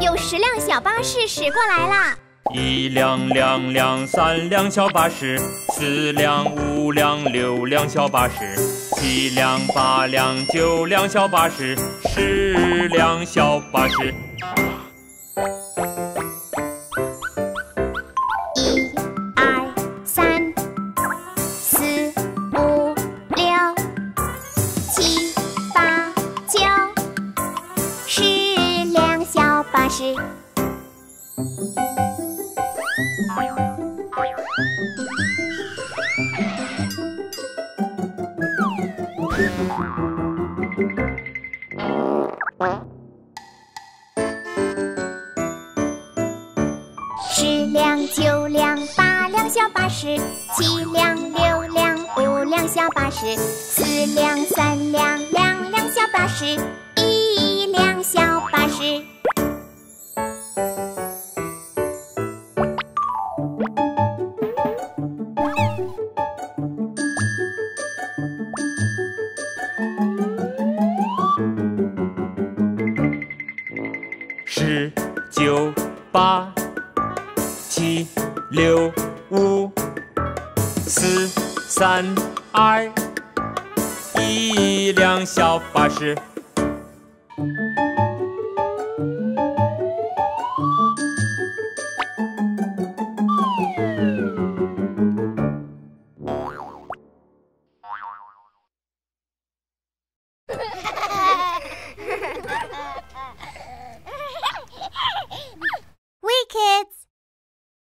有10辆小巴士驶过来啦！1辆、2辆、3辆小巴士，4辆、5辆、6辆小巴士，7辆、8辆、9辆小巴士，10辆小巴士。 10辆、9辆、8辆小巴士，7辆、6辆、5辆小巴士，4辆、3辆、2辆小巴士，1辆小巴士。 10、9、8、7、6、5、4、3、2、1辆小巴士。